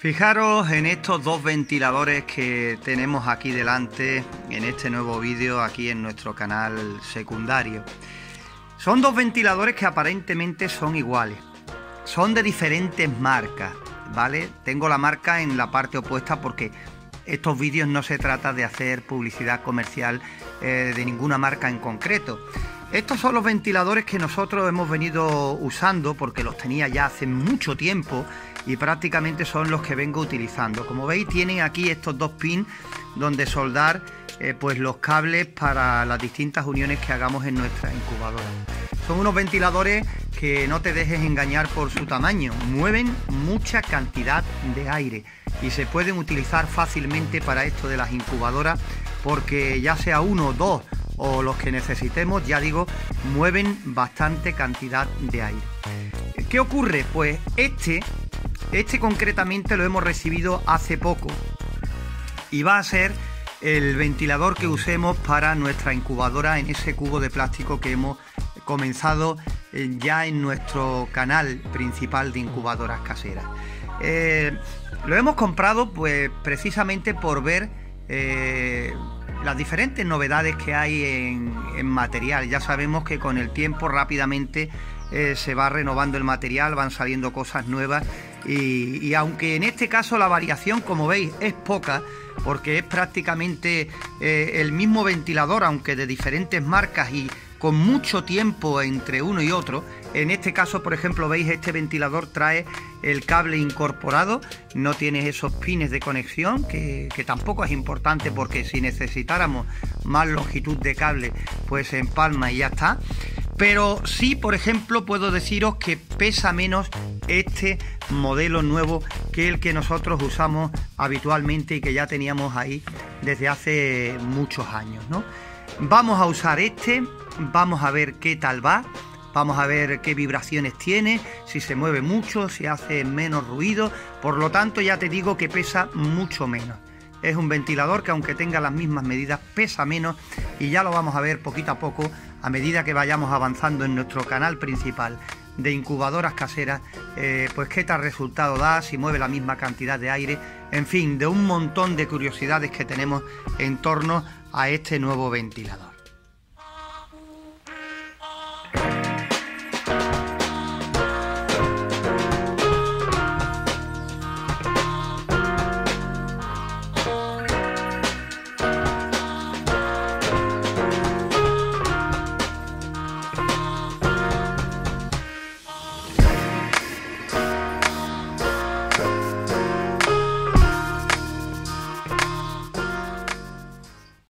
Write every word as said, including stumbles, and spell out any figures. Fijaros en estos dos ventiladores que tenemos aquí delante en este nuevo vídeo aquí en nuestro canal secundario. Son dos ventiladores que aparentemente son iguales, son de diferentes marcas, ¿vale? Tengo la marca en la parte opuesta porque estos vídeos no se trata de hacer publicidad comercial eh, de ninguna marca en concreto. Estos son los ventiladores que nosotros hemos venido usando porque los tenía ya hace mucho tiempo y prácticamente son los que vengo utilizando. Como veis, tienen aquí estos dos pins donde soldar eh, pues los cables para las distintas uniones que hagamos en nuestra incubadora. Son unos ventiladores que no te dejes engañar por su tamaño, mueven mucha cantidad de aire y se pueden utilizar fácilmente para esto de las incubadoras porque ya sea uno, dos o los que necesitemos, ya digo, mueven bastante cantidad de aire. ¿Qué ocurre? Pues este, este concretamente lo hemos recibido hace poco y va a ser el ventilador que usemos para nuestra incubadora en ese cubo de plástico que hemos comenzado ya en nuestro canal principal de incubadoras caseras. Eh, lo hemos comprado pues precisamente por ver eh, las diferentes novedades que hay en, en material. Ya sabemos que con el tiempo rápidamente eh, se va renovando el material, van saliendo cosas nuevas y, y aunque en este caso la variación, como veis, es poca porque es prácticamente eh, el mismo ventilador, aunque de diferentes marcas y con mucho tiempo entre uno y otro. En este caso, por ejemplo, veis, este ventilador trae el cable incorporado, no tiene esos pines de conexión, que, que tampoco es importante porque si necesitáramos más longitud de cable, pues se empalma y ya está. Pero sí, por ejemplo, puedo deciros que pesa menos este modelo nuevo que el que nosotros usamos habitualmente y que ya teníamos ahí desde hace muchos años, ¿no? Vamos a usar este, vamos a ver qué tal va. Vamos a ver qué vibraciones tiene, si se mueve mucho, si hace menos ruido. Por lo tanto, ya te digo que pesa mucho menos. Es un ventilador que, aunque tenga las mismas medidas, pesa menos y ya lo vamos a ver poquito a poco a medida que vayamos avanzando en nuestro canal principal de incubadoras caseras, eh, pues qué tal resultado da, si mueve la misma cantidad de aire, en fin, de un montón de curiosidades que tenemos en torno a este nuevo ventilador.